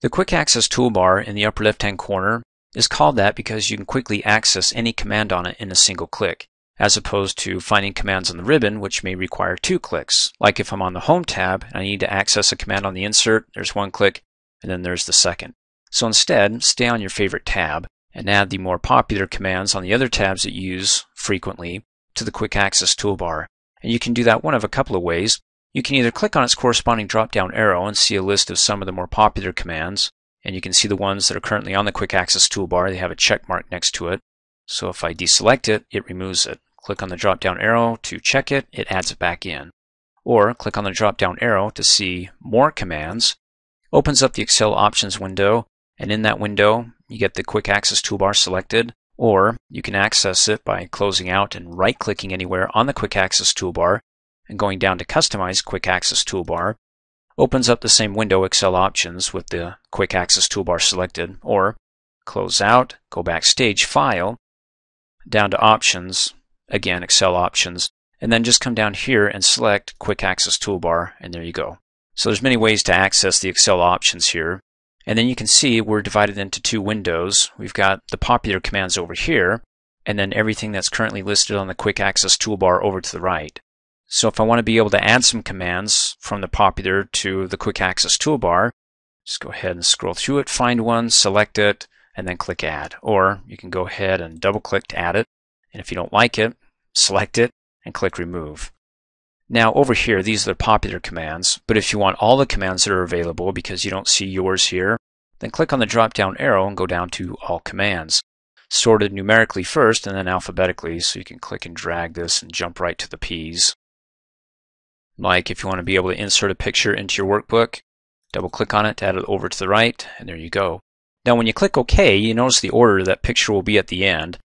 The Quick Access Toolbar in the upper left-hand corner is called that because you can quickly access any command on it in a single click, as opposed to finding commands on the ribbon, which may require two clicks. Like if I'm on the Home tab and I need to access a command on the insert, there's one click, and then there's the second. So instead, stay on your favorite tab and add the more popular commands on the other tabs that you use frequently to the Quick Access Toolbar. And you can do that one of a couple of ways. You can either click on its corresponding drop-down arrow and see a list of some of the more popular commands, and you can see the ones that are currently on the Quick Access Toolbar. They have a check mark next to it. So if I deselect it, it removes it. Click on the drop-down arrow to check it, it adds it back in. Or click on the drop-down arrow to see more commands. Opens up the Excel options window, and in that window you get the Quick Access Toolbar selected, or you can access it by closing out and right-clicking anywhere on the Quick Access Toolbar and going down to Customize Quick Access Toolbar. Opens up the same window, Excel options, with the Quick Access Toolbar selected, or close out, go backstage, File, down to Options, again Excel options, and then just come down here and select Quick Access Toolbar, and there you go. So there's many ways to access the Excel options here, and then you can see we're divided into two windows. We've got the popular commands over here, and then everything that's currently listed on the Quick Access Toolbar over to the right. So if I want to be able to add some commands from the popular to the Quick Access Toolbar, just go ahead and scroll through it, find one, select it, and then click Add. Or you can go ahead and double-click to add it, and if you don't like it, select it and click Remove. Now over here, these are the popular commands, but if you want all the commands that are available because you don't see yours here, then click on the drop-down arrow and go down to All Commands. Sorted numerically first and then alphabetically, so you can click and drag this and jump right to the P's. Like if you want to be able to insert a picture into your workbook, double click on it to add it over to the right, and there you go. Now when you click OK, you notice the order that picture will be at the end,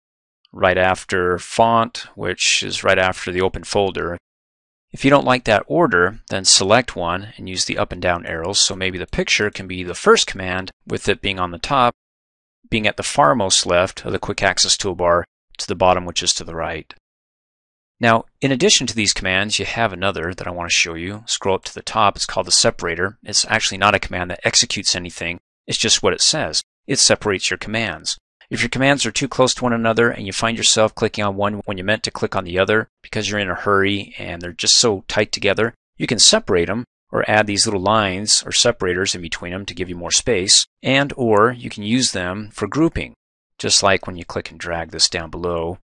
right after font, which is right after the open folder. If you don't like that order, then select one and use the up and down arrows, so maybe the picture can be the first command, with it being on the top, being at the farmost left of the Quick Access Toolbar, to the bottom, which is to the right. Now, in addition to these commands, you have another that I want to show you. Scroll up to the top. It's called the separator. It's actually not a command that executes anything. It's just what it says. It separates your commands. If your commands are too close to one another and you find yourself clicking on one when you meant to click on the other because you're in a hurry and they're just so tight together, you can separate them or add these little lines or separators in between them to give you more space, and or you can use them for grouping, just like when you click and drag this down below.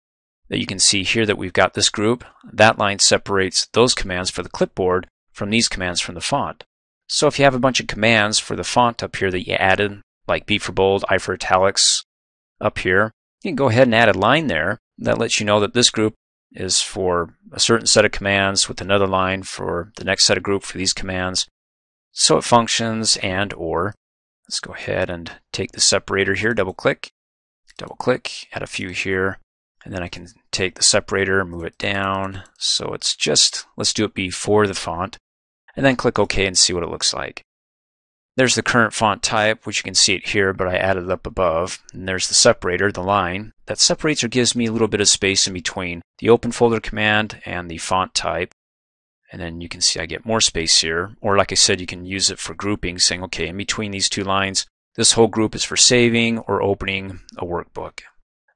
That you can see here that we've got this group. That line separates those commands for the clipboard from these commands from the font. So if you have a bunch of commands for the font up here that you added, like B for bold, I for italics up here, you can go ahead and add a line there that lets you know that this group is for a certain set of commands, with another line for the next set of group for these commands. So it functions. And or let's go ahead and take the separator here, double click, add a few here, and then I can take the separator, move it down, so it's just, let's do it before the font, and then click OK and see what it looks like. There's the current font type, which you can see it here, but I added it up above, and there's the separator, the line, that separates or gives me a little bit of space in between the open folder command and the font type, and then you can see I get more space here, or like I said, you can use it for grouping, saying, okay, in between these two lines, this whole group is for saving or opening a workbook.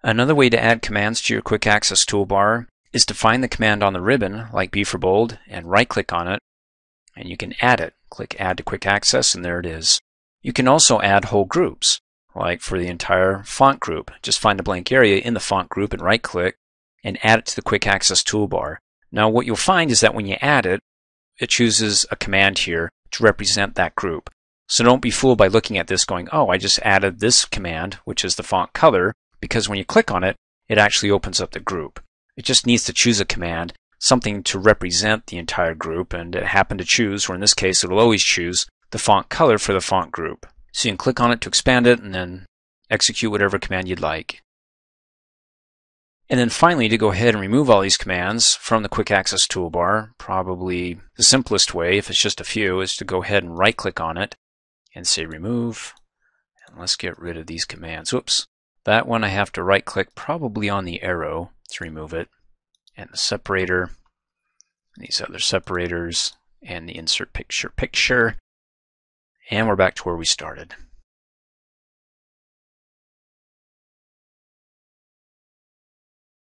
Another way to add commands to your Quick Access Toolbar is to find the command on the ribbon, like B for bold, and right-click on it, and you can add it. Click Add to Quick Access, and there it is. You can also add whole groups, like for the entire font group. Just find a blank area in the font group and right-click, and add it to the Quick Access Toolbar. Now what you'll find is that when you add it, it chooses a command here to represent that group. So don't be fooled by looking at this going, oh, I just added this command, which is the font color, because when you click on it, it actually opens up the group. It just needs to choose a command, something to represent the entire group, and it happened to choose, or in this case it will always choose, the font color for the font group. So you can click on it to expand it and then execute whatever command you'd like. And then finally, to go ahead and remove all these commands from the Quick Access Toolbar, probably the simplest way, if it's just a few, is to go ahead and right click on it and say Remove, and let's get rid of these commands. Whoops. That one I have to right click, probably on the arrow, to remove it, and the separator, and these other separators, and the insert picture. And we're back to where we started.